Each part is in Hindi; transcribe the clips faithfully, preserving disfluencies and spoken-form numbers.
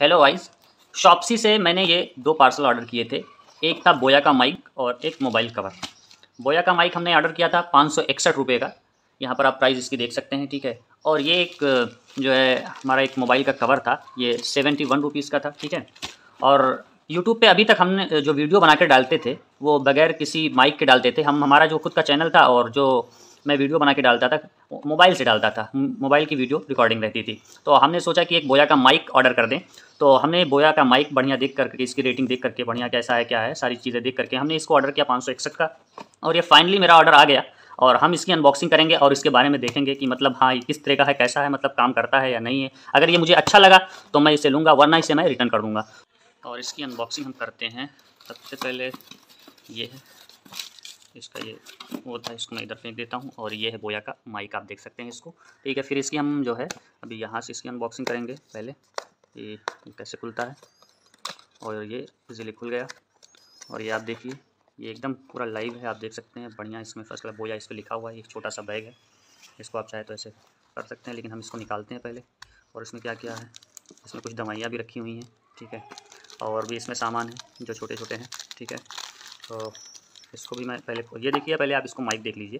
हेलो गाइस, शॉप्सी से मैंने ये दो पार्सल ऑर्डर किए थे। एक था बोया का माइक और एक मोबाइल कवर। बोया का माइक हमने ऑर्डर किया था पाँच सौ इकसठ रुपये का। यहाँ पर आप प्राइस इसकी देख सकते हैं, ठीक है। और ये एक जो है हमारा एक मोबाइल का कवर था, ये सेवेंटी वन रुपीज़ का था, ठीक है। और यूट्यूब पे अभी तक हमने जो वीडियो बना के डालते थे वो बगैर किसी माइक के डालते थे हम। हमारा जो खुद का चैनल था और जो मैं वीडियो बना के डालता था मोबाइल से डालता था, मोबाइल की वीडियो रिकॉर्डिंग रहती थी। तो हमने सोचा कि एक बोया का माइक ऑर्डर कर दें। तो हमने बोया का माइक बढ़िया देख करके, इसकी रेटिंग देख करके, बढ़िया कैसा है क्या है सारी चीज़ें देख करके हमने इसको ऑर्डर किया पाँच सौ इकसठ का। और ये फाइनली मेरा ऑर्डर आ गया और हम इसकी अनबॉक्सिंग करेंगे और इसके बारे में देखेंगे कि मतलब हाँ ये किस तरह का है, कैसा है, मतलब काम करता है या नहीं है। अगर ये मुझे अच्छा लगा तो मैं इसे लूँगा, वरना इसे मैं रिटर्न कर दूँगा। और इसकी अनबॉक्सिंग हम करते हैं। सबसे पहले ये है इसका, ये वो था, इसको मैं इधर फेंक देता हूँ। और ये है बोया का माइक, आप देख सकते हैं इसको, ठीक है। फिर इसकी हम जो है अभी यहाँ से इसकी अनबॉक्सिंग करेंगे। पहले ये कैसे खुलता है, और ये इजीली खुल गया। और ये आप देखिए, ये एकदम पूरा लाइव है, आप देख सकते हैं, बढ़िया। इसमें फर्स्ट क्लास बोया इस पर लिखा हुआ है। एक छोटा सा बैग है, इसको आप चाहे तो ऐसे कर सकते हैं, लेकिन हम इसको निकालते हैं पहले। और इसमें क्या क्या है, इसमें कुछ दवाइयाँ भी रखी हुई हैं, ठीक है। और भी इसमें सामान है जो छोटे छोटे हैं, ठीक है। तो इसको भी मैं पहले, ये देखिए, पहले आप इसको माइक देख लीजिए।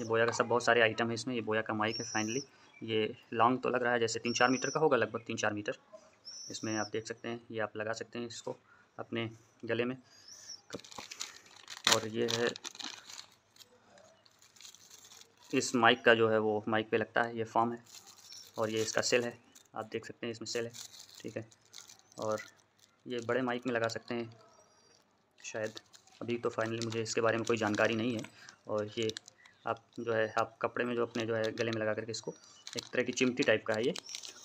ये बोया का सब बहुत सारे आइटम है इसमें। ये बोया का माइक है फाइनली। ये लॉन्ग तो लग रहा है, जैसे तीन चार मीटर का होगा, लगभग तीन चार मीटर। इसमें आप देख सकते हैं, ये आप लगा सकते हैं इसको अपने गले में। और ये है इस माइक का जो है वो माइक पे लगता है, ये फॉर्म है। और ये इसका सेल है, आप देख सकते हैं इसमें सेल है, ठीक है। और ये बड़े माइक में लगा सकते हैं शायद, अभी तो फाइनली मुझे इसके बारे में कोई जानकारी नहीं है। और ये आप जो है आप कपड़े में जो अपने जो है गले में लगा करके, इसको एक तरह की चिमटी टाइप का है ये।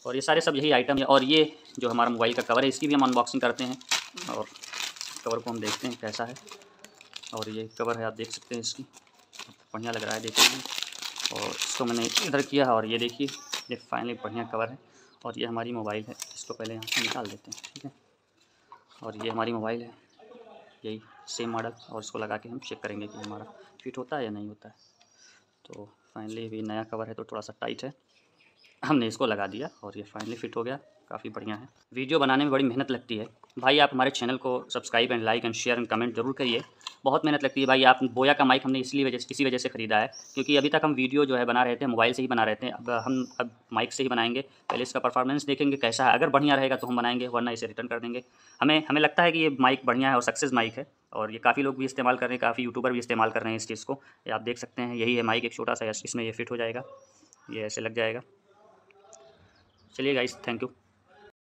और ये सारे सब यही आइटम है। और ये जो हमारा मोबाइल का कवर है, इसकी भी हम अनबॉक्सिंग करते हैं और कवर को हम देखते हैं कैसा है। और ये कवर है, आप देख सकते हैं, इसकी बढ़िया लग रहा है देखिए। और इसको मैंने इधर किया और ये देखिए, ये फाइनली बढ़िया कवर है। और ये हमारी मोबाइल है, इसको पहले यहाँ से निकाल देते हैं, ठीक है। और ये हमारी मोबाइल है, यही सेम मॉडल। और इसको लगा के हम चेक करेंगे कि हमारा फिट होता है या नहीं होता है। तो फाइनली भी नया कवर है तो थोड़ा सा टाइट है, हमने इसको लगा दिया और ये फाइनली फिट हो गया, काफ़ी बढ़िया है। वीडियो बनाने में बड़ी मेहनत लगती है भाई। आप हमारे चैनल को subscribe and like and share and comment जरूर करिए, बहुत मेहनत लगती है भाई। आप बोया का माइक हमने इसलिए वजह किसी वजह से ख़रीदा है क्योंकि अभी तक हम वीडियो जो है बना रहे थे मोबाइल से ही बना रहे थे। अब हम अब माइक से ही बनाएंगे, पहले इसका परफॉर्मेंस देखेंगे कैसा है। अगर बढ़िया रहेगा तो हम बनाएंगे, वरना इसे रिटर्न कर देंगे। हमें हमें लगता है कि ये माइक बढ़िया है और सक्सेस माइक है। और ये काफ़ी लोग भी इस्तेमाल कर रहे हैं, काफ़ी यूट्यूबर भी इस्तेमाल कर रहे हैं इस चीज़ को। ये आप देख सकते हैं, यही है माइक, एक छोटा सा, इसमें ये फिट हो जाएगा, ये ऐसे लग जाएगा। चलिए गाइस, थैंक यू।